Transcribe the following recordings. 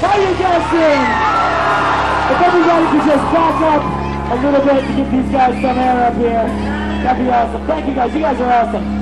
How are you guys doing? If everybody could just back up a little bit to give these guys some air up here, that'd be awesome. Thank you guys. You guys are awesome.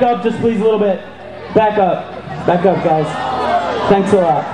Up, just please a little bit. Back up, guys. Thanks a lot.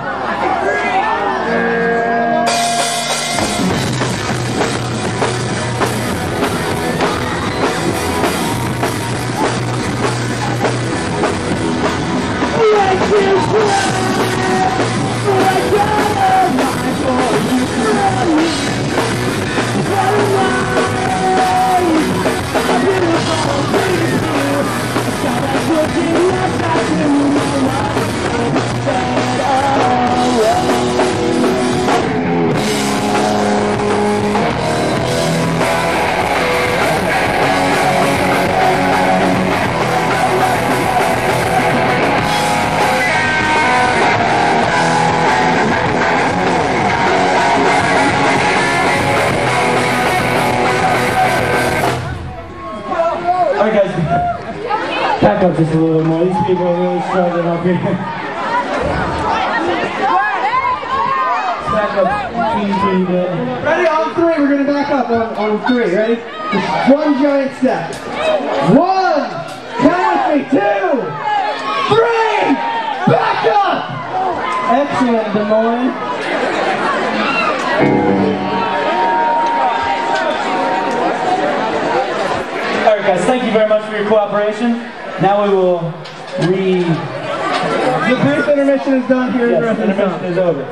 Back up just a little bit more. These people are really struggling up here. Back up pretty good. Ready? On three, we're gonna back up on three. Ready? Just one giant step. One, count me, two, three, back up! Excellent, Des Moines. Alright guys, thank you very much for your cooperation. Now we will The brief intermission is done here. Yes, the intermission is over.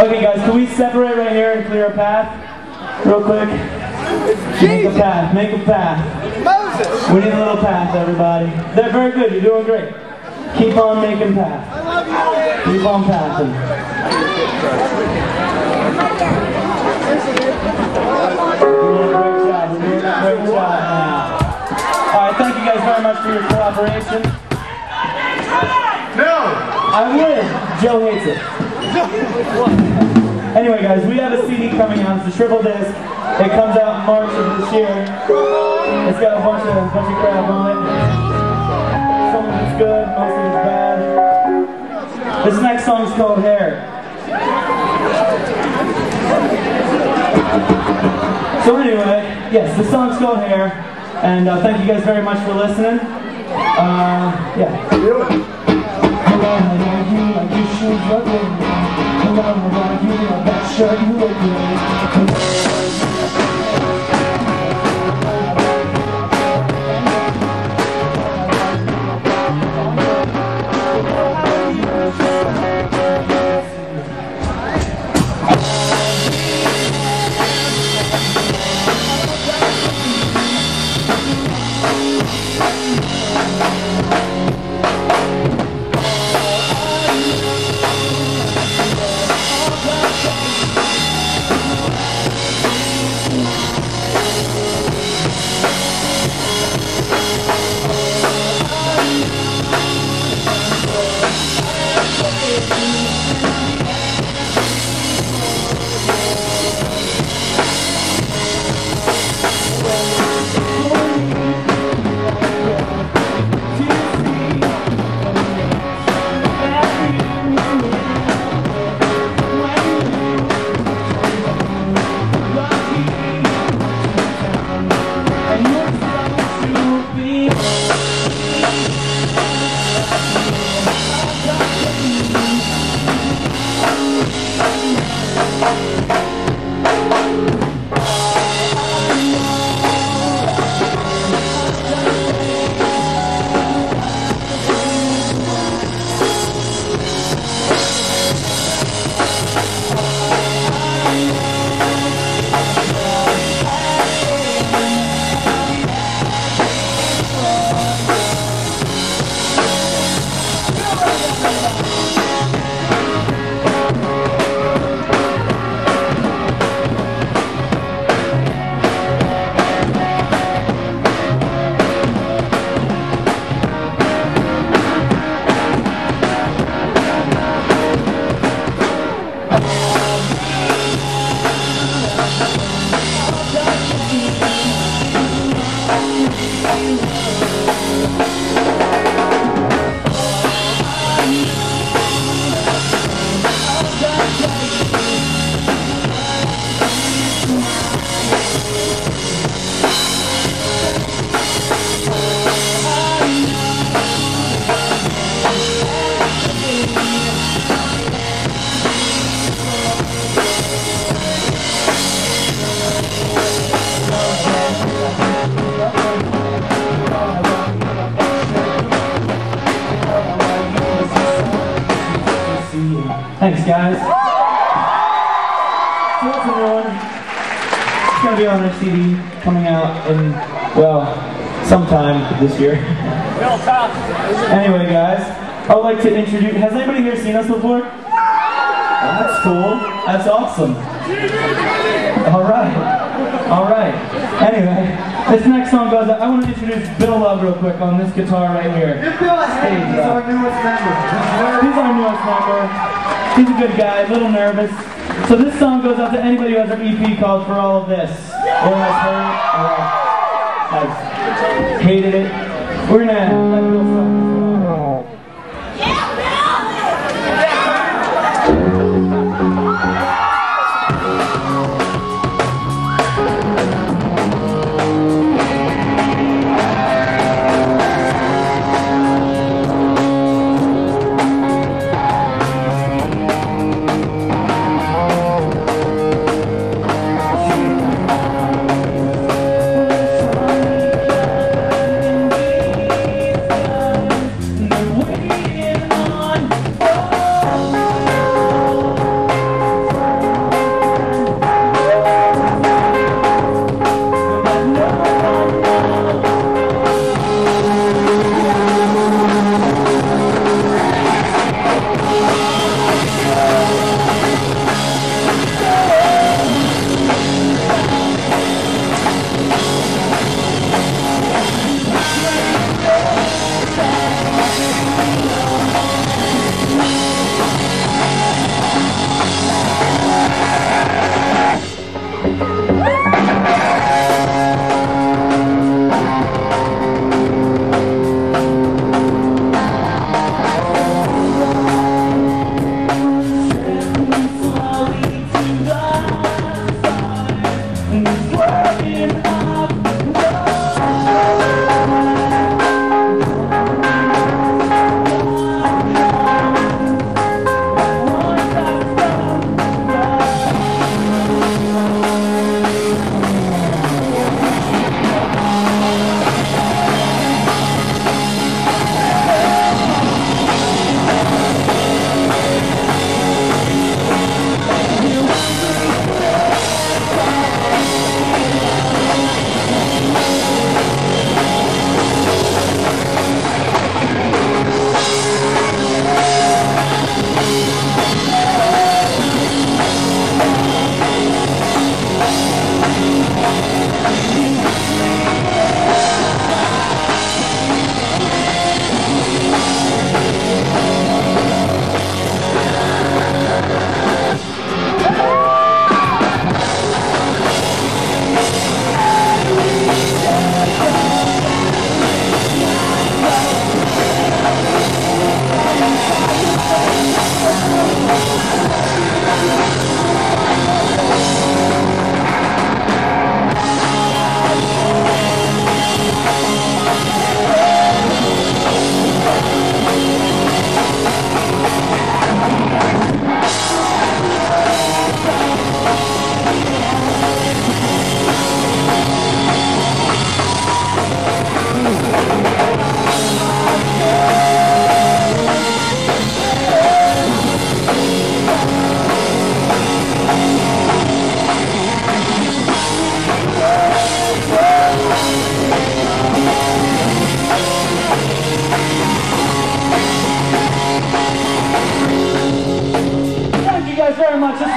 Okay guys, can we separate right here and clear a path? Real quick. Make a path, make a path. Moses! We need a little path, everybody. They're very good, you're doing great. Keep on making path. I love you. Keep on passing. You're doing a great job, you're doing a great job now. Alright, thank you guys very much for your cooperation. No! I win! Joe hates it. Anyway, guys, we have a CD coming out. It's a triple disc. It comes out in March of this year. It's got a bunch of crap on it. Some of it's good, most of it's bad. This next song's called Hair. So anyway, yes, the song's called Hair, and thank you guys very much for listening. Yeah. Thanks, guys. So that's everyone. It's going to be on our CD coming out in, well, sometime this year. Anyway, guys, I would like to introduce... Has anybody here seen us before? That's cool. That's awesome. All right. Anyway, this next song goes out. I want to introduce Bill Love real quick on this guitar right here. Give Bill a hand. He's our newest member. He's our newest member. He's a good guy, a little nervous. So this song goes out to anybody who has their EP called For All of This. Or has heard, or has hated it. We're gonna let Bill song.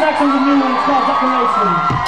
Jackson, the new one, it's called Declaration.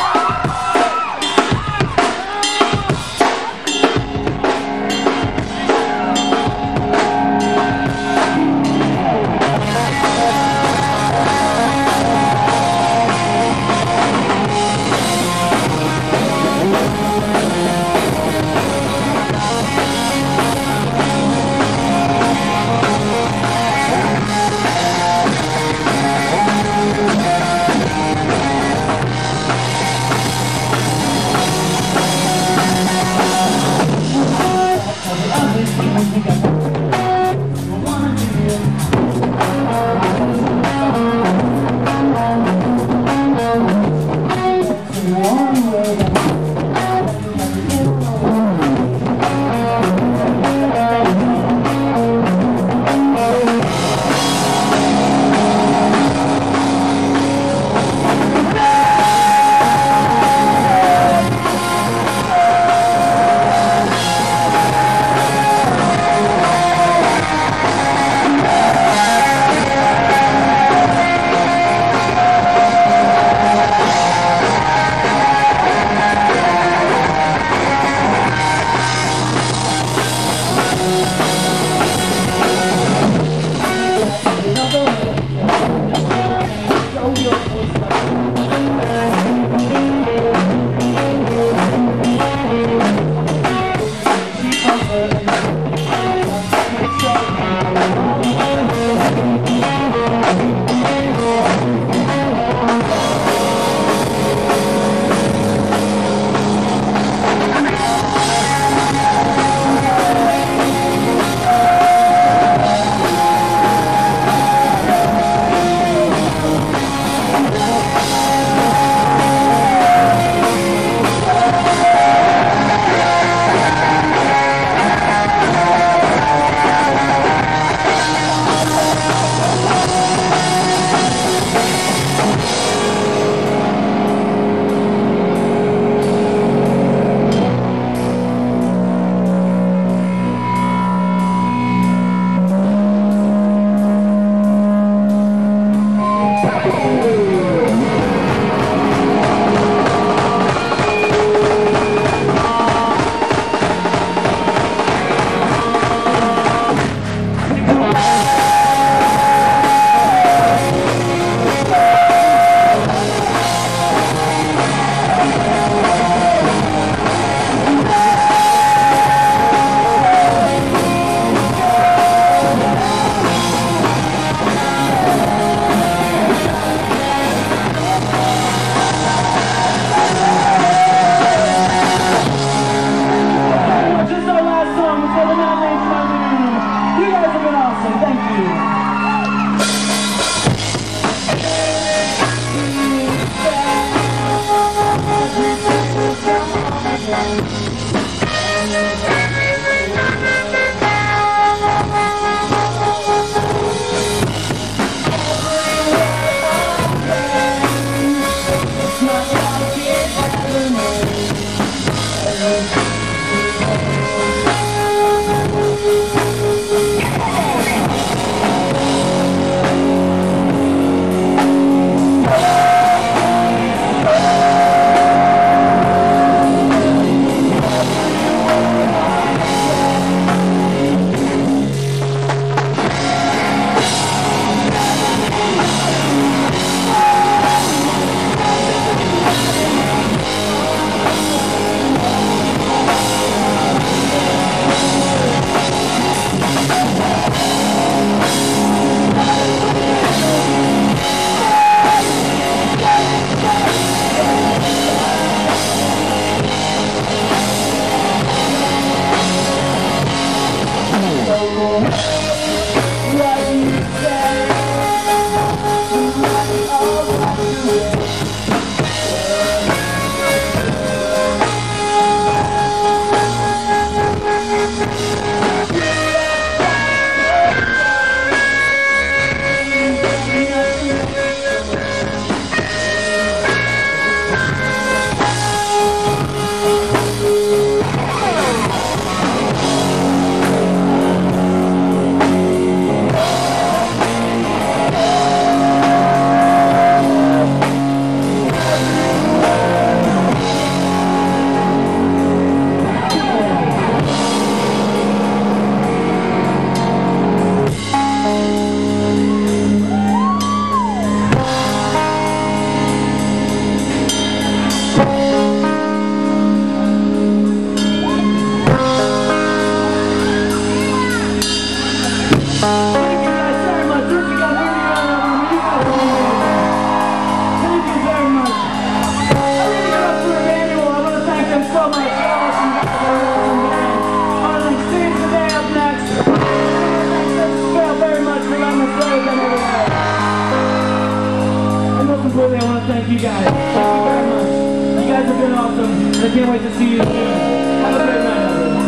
to thank you guys. Thank you very much. You guys have been awesome, and I can't wait to see you soon. Have a great night, everyone.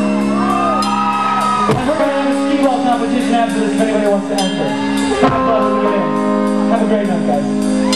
And we're going to have a skee-ball competition after this if anybody wants to enter. Have a great night, guys.